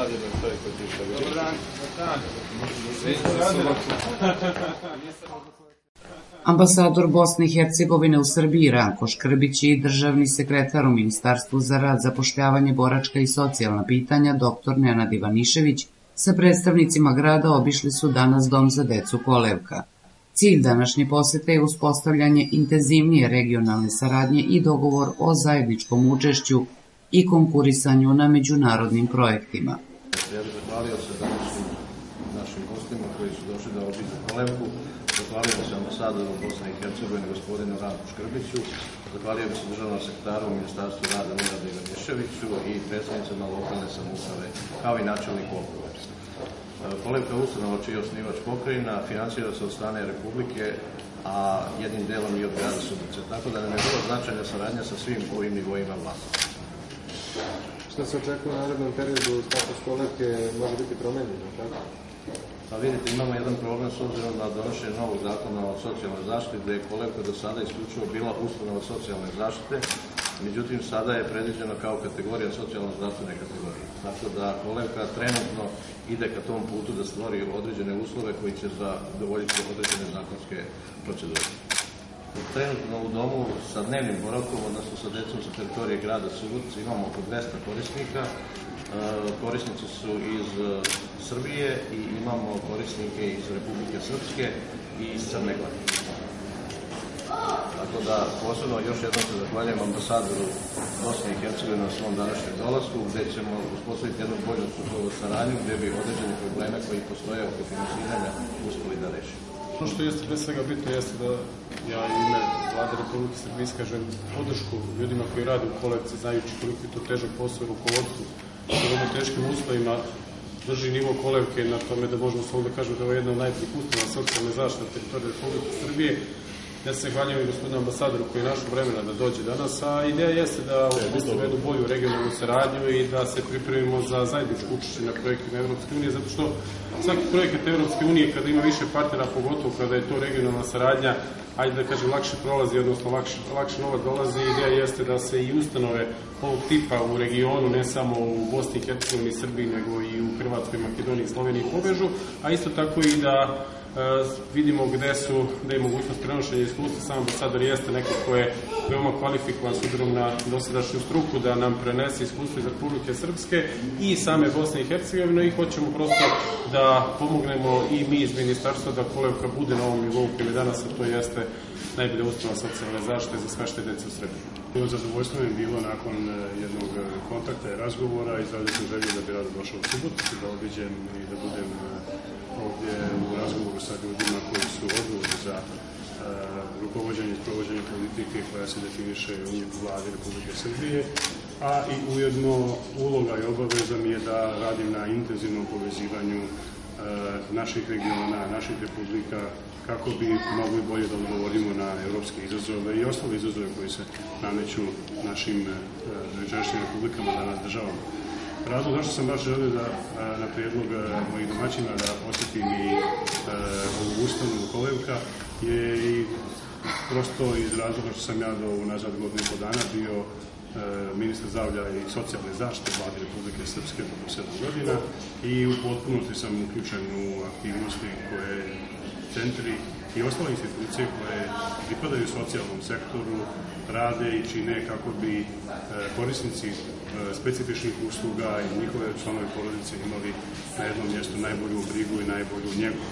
stavljeno stoji kod tišta. Dobar dan. Ambasador Bosne i Hercegovine u Srbiji Ranko Škrbić i državni sekretar u Ministarstvu za rad, zapošljavanje, boračka i socijalna pitanja dr. Nenad Ivanišević sa predstavnicima grada obišli su danas Dom za decu Kolevka. Cilj današnje posete je uspostavljanje intenzivnije regionalne saradnje i dogovor o zajedničkom učešću i konkurisanju na međunarodnim projektima. Ja bih zahvalio se današnjim našim gostima koji su došli da obiđu Kolevku. Zahvalio bih se ambasadoru Bosne i Hercegovine gospodinu Ranku Škrbiću, zahvalio bih se državnom sekretaru u Ministarstvu rada Nenadu Ivaniševiću i predstavnicama lokalne samouprave, kao i načelniku uprave. Kolevka je ustanova čiji je osnivač pokrajina, finansira se od strane Republike, a jednim delom i od grada Subotice, tako da nam je vrlo značajna saradnja sa svim ovim nivoima vlasti. Šta se očekuje u narednom periodu, status Kolevke može biti promenjeno, tako? Pa vidite, imamo jedan problem s obzirom na donošenje novog zakona o socijalnoj zaštiti, gde je Kolevka do sada isključivo bila ustanova socijalne zaštite, međutim sada je predviđena kao kategorija socijalno-zdravstvene kategorije. Tako da Kolevka trenutno ide ka tom putu da stvori određene uslove koji će zadovoljiti određene zakonske procedure. Trenutno u domu sa dnevnim boravkom, odnosno sa decom sa teritorije grada Subotice, imamo oko 200 korisnika. Korisnici su iz Srbije i imamo korisnike iz Republike Srpske i iz Crne Gore. Tako da posebno još jednom se zahvaljujem ambasadoru Bosne i Hercegovine na svom današnjem dolasku, gde ćemo uspostaviti jednu bolju saradnju, gde bi određene probleme koji postoje oko finansiranja uspeli da rešimo. Ono što jeste pre svega bitno jeste da ja i u ime Vlade Republike Srbije iskažem podršku ljudima koji rade u Kolevci, znajući koliko je to težak posao u rukovodstvu, u vrlo teškim uslovima drži nivo Kolevke na tome da možemo slobodno da kažemo da je ovo jedna od najboljih ustanova socijalne zaštite na teritoriji Republike Srbije. Ja se zahvaljujem i gospodinu ambasadoru koji je našao vremena da dođe danas, a ideja jeste da uspostavimo jednu bolju regionalnu saradnju i da se pripremimo za zajedničko učešće na projektima Evropske unije, zato što svaki projekat Evropske unije kada ima više partnera, pogotovo kada je to regionalna saradnja, ajde da kažem lakše prolazi, odnosno lakše novac dolazi, ideja jeste da se i ustanove ovog tipa u regionu, ne samo u Bosni i Hercegovini, Srbiji, nego i u Hrvatskoj, Makedoniji i Sloveniji povežu, a isto tako i da vidimo gde je mogućnost prenošenja iskustva. Sam ambasador jeste neko ko je veoma kvalifikovan s obzirom na dosadašnju struku da nam prenese iskustvo iz Republike Srpske i same Bosne i Hercegovine i hoćemo prosto da pomognemo i mi iz ministarstva da Kolevka bude na ovom nivou koji je danas, a to jeste najbolja ustanova socijalne zaštite za svašta dece u Srbiji. Zadovoljstvo je bilo nakon jednog kontakta i razgovora, izrazio sam želju da bi rado došao u Suboticu, da obiđem i da budem ovdje u razgovoru sa ljudima koji su odgovorni za rukovođenje i provođenje politike koja se definiše u Vladi Republike Srbije, a i ujedno uloga i obaveza mi je da radim na intenzivnom povezivanju naših regiona, naših republika, kako bi mogli bolje da odgovorimo na evropske izazove i ostale izazove koji se nameću našim južnim republikama, danas državama. Razlog zašto sam baš želeo da na prijedlog mojih domaćina da posjetim i ovu ustanovu Kolevka je i prosto iz razloga što sam ja do unazad godinu i po dana bio ministar zdravlja i socijalne zaštite Vlade Republike Srpske do 7 godina i u potpunosti sam uključen u aktivnosti koje centri i ostale institucije koje pripadaju socijalnom sektoru rade i čine kako bi korisnici specifičnih usluga i njihove članove porodice imali na jednom mjestu najbolju brigu i najbolju njegu.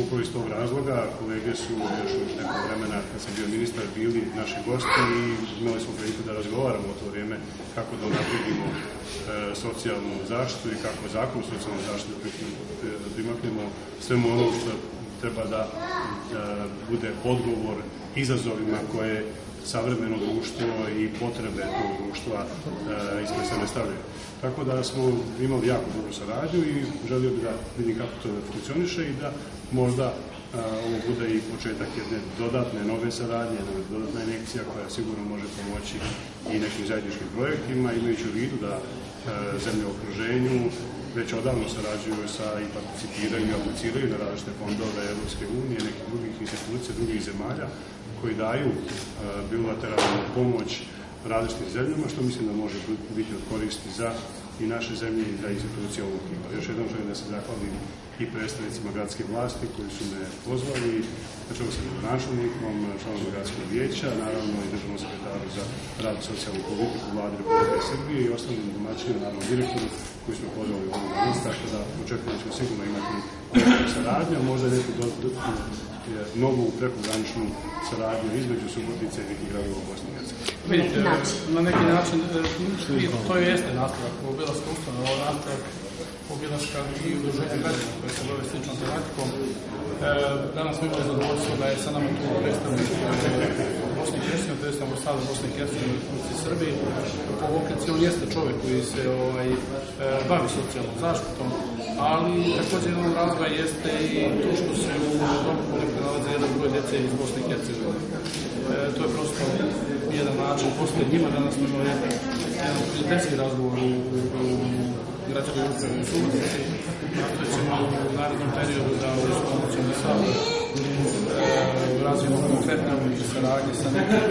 Upravo iz tog razloga kolege su još neko vremena kad sam bio ministar bili naši gosti i imali smo priliku da razgovaramo o to vrijeme kako da unapredimo socijalnu zaštitu i kako zakon o socijalnoj zaštiti primaknemo svemu ono što treba da bude odgovor izazovima koje savremeno društvo i potrebe tog društva ispred se ne stavljaju. Tako da smo imali jako dobru saradnju i želio bih da vidim kako to funkcioniše i da možda ovo bude i početak jedne dodatne nove saradnje, dodatna injekcija koja sigurno može pomoći i nekim zajedničkim projektima, imajući u vidu da zemlje u okruženju već odavno sarađuju sa i participiraju i apliciraju na različite fondove Evropske unije, nekih drugih institucija, drugih zemalja koji daju bilateralnu pomoć različitim zemljama, što mislim da može biti od koristi za i naše zemlje i za institucije ovog tipa. Još jednom želim da se zahvalim i predstavnicima gradske vlasti koji su me pozvali, načelo sa gradonačelnikom, članom gradskog vijeća, naravno i državnom sekretaru za rad i socijalnu politiku Vlade Republike Srbije i ostalim domaćinima, naravno direktoru koji smo pozvali u ovom danas, tako da očekujem da ćemo sigurno imati saradnju, a možda neku novu prekograničnu saradnju između Subotice i nekih gradova Bosne i Hercegovine. Vidite, na neki način to jeste nastavak obilaska ustanova, nastavak obilaska i udruženja građana koje se bave sličnom tematikom. Danas smo imali zadovoljstvo da je sa nama tu predstavnik Bosne i Hercegovine, tj. Ambasade Bosne i Hercegovine u Republici Srbiji. Po vokaciji on jeste čovek koji se bavi socijalnom zaštitom, ali također jedan razvoj jeste i to što se u domu Kolevka nalaze jedan broj dece iz Bosne i Hercegovine. To je prosto jedan način, posle njima danas smo imali jedan prijateljski razgovor u gradskoj upravi u Subotici, zato ćemo u narednom periodu da u pomoći na Savu razvijemo konkretne oblike saradnje sa nekim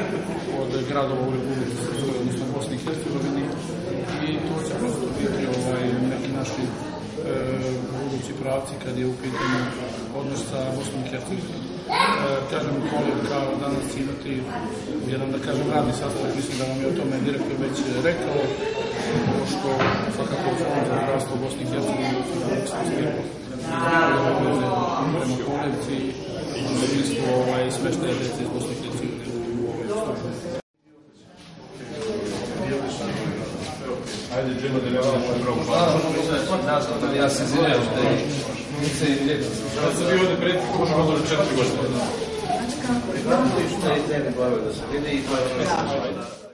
od gradova u Republike Srpskoj, odnosno Bosni i Hercegovini, i to će prosto biti neki naši budući pravci kad je u pitanju odnos sa Bosnom i Hercegovinom. Kažem, Kolevka danas imati jedan, da kažem, radni sastanak, mislim da vam je o tome direktor već rekao, što svakako Fond za zdravstvo Bosne i Hercegovine prema Kolevci u smislu smeštaja dece iz Bosne i Hercegovine u ovoj ustanovi. Ajde, džema da ljava što je pravo plaća. Ja se izvinjam što je nice i djeta. Da sam bio ovdje prijeti, možda odloži 4 godine. Znači kako? Što je dnevne glave da se vidi i 20 mjeseca.